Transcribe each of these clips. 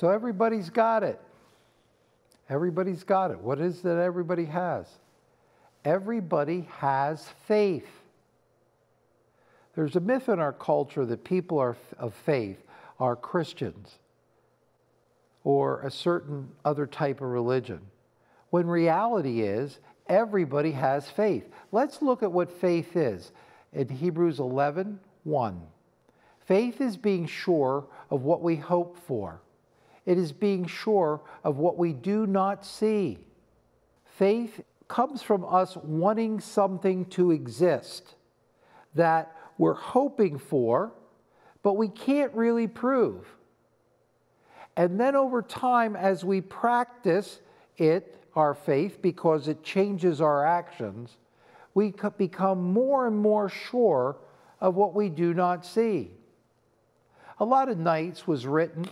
So everybody's got it. Everybody's got it. What is it that everybody has? Everybody has faith. There's a myth in our culture that people are of faith are Christians or a certain other type of religion, when reality is everybody has faith. Let's look at what faith is in Hebrews 11:1. Faith is being sure of what we hope for. It is being sure of what we do not see. Faith comes from us wanting something to exist that we're hoping for, but we can't really prove. And then over time, as we practice it, our faith, because it changes our actions, we become more and more sure of what we do not see. A Lot of Nights was written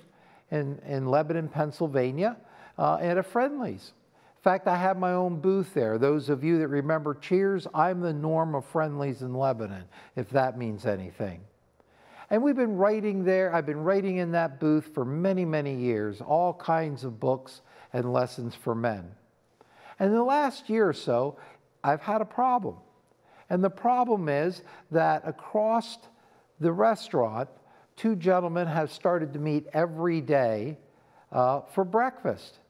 in Lebanon, Pennsylvania, at a Friendly's. In fact, I have my own booth there. Those of you that remember Cheers, I'm the norm of Friendly's in Lebanon, if that means anything. And we've been writing there. I've been writing in that booth for many, many years, all kinds of books and lessons for men. And in the last year or so, I've had a problem. And the problem is that across the restaurant, two gentlemen have started to meet every day for breakfast.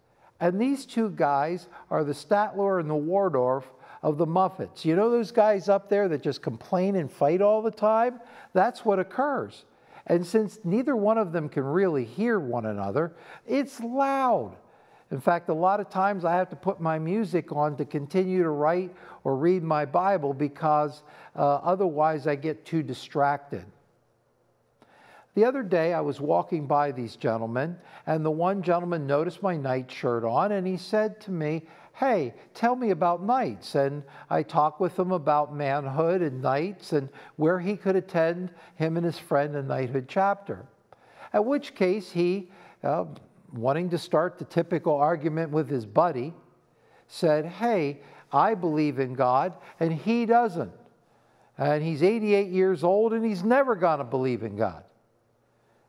And these two guys are the Statler and the Wardorf of the Muffets. You know those guys up there that just complain and fight all the time? That's what occurs. And since neither one of them can really hear one another, it's loud. In fact, a lot of times I have to put my music on to continue to write or read my Bible because otherwise I get too distracted. The other day I was walking by these gentlemen, and the one gentleman noticed my nightshirt on, and he said to me, "Hey, tell me about nights." And I talked with him about manhood and nights and where he could attend, him and his friend, a knighthood chapter. At which case he, wanting to start the typical argument with his buddy, said, "Hey, I believe in God, and he doesn't. And he's 88 years old, and he's never going to believe in God."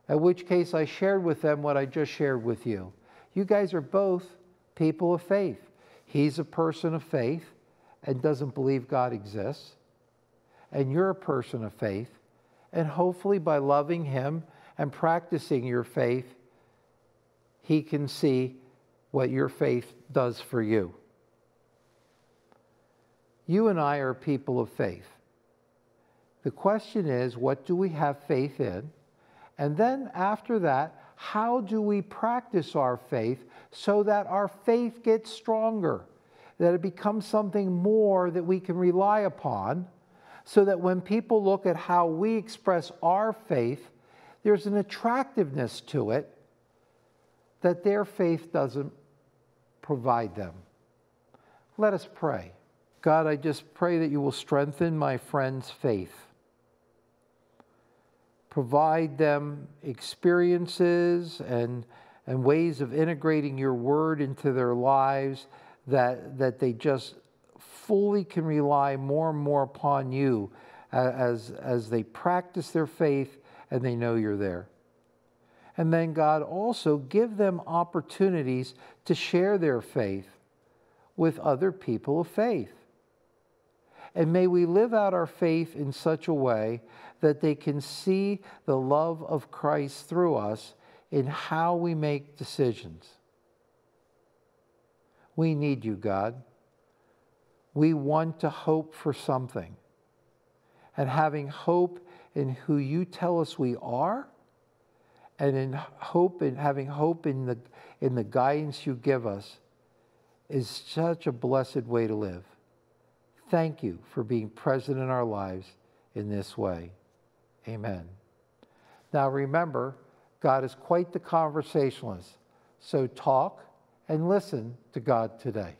At which case I shared with them what I just shared with you. You guys are both people of faith. He's a person of faith and doesn't believe God exists. And you're a person of faith. And hopefully by loving him and practicing your faith, he can see what your faith does for you. You and I are people of faith. The question is, what do we have faith in? And then after that, how do we practice our faith so that our faith gets stronger, that it becomes something more that we can rely upon, so that when people look at how we express our faith, there's an attractiveness to it that their faith doesn't provide them. Let us pray. God, I just pray that you will strengthen my friend's faith. Provide them experiences and ways of integrating your word into their lives that they just fully can rely more and more upon you as they practice their faith and they know you're there. And then, God, also give them opportunities to share their faith with other people of faith. And may we live out our faith in such a way that they can see the love of Christ through us in how we make decisions. We need you, God. We want to hope for something. And having hope in who you tell us we are, and having hope in the guidance you give us, is such a blessed way to live. Thank you for being present in our lives in this way. Amen. Now remember, God is quite the conversationalist, so talk and listen to God today.